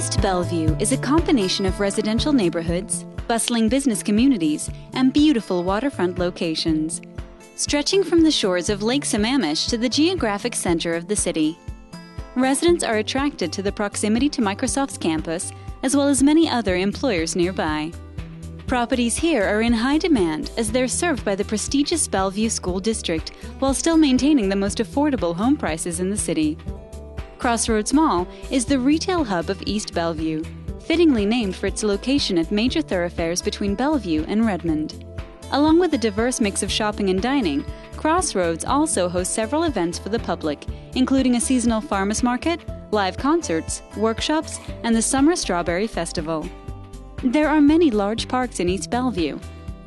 East Bellevue is a combination of residential neighborhoods, bustling business communities, and beautiful waterfront locations, stretching from the shores of Lake Sammamish to the geographic center of the city. Residents are attracted to the proximity to Microsoft's campus, as well as many other employers nearby. Properties here are in high demand as they're served by the prestigious Bellevue School District, while still maintaining the most affordable home prices in the city. Crossroads Mall is the retail hub of East Bellevue, fittingly named for its location at major thoroughfares between Bellevue and Redmond. Along with a diverse mix of shopping and dining, Crossroads also hosts several events for the public, including a seasonal farmers market, live concerts, workshops, and the Summer Strawberry Festival. There are many large parks in East Bellevue.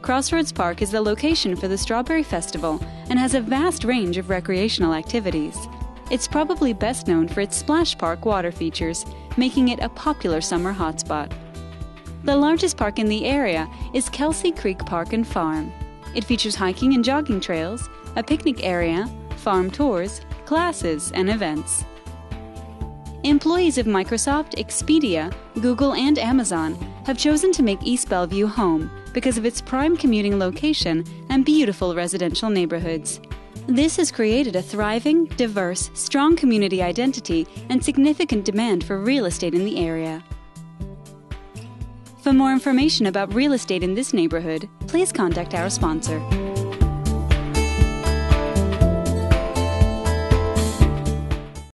Crossroads Park is the location for the Strawberry Festival and has a vast range of recreational activities. It's probably best known for its splash park water features, making it a popular summer hotspot. The largest park in the area is Kelsey Creek Park and Farm. It features hiking and jogging trails, a picnic area, farm tours, classes, and events. Employees of Microsoft, Expedia, Google, and Amazon have chosen to make East Bellevue home because of its prime commuting location and beautiful residential neighborhoods. This has created a thriving, diverse, strong community identity and significant demand for real estate in the area. For more information about real estate in this neighborhood, please contact our sponsor.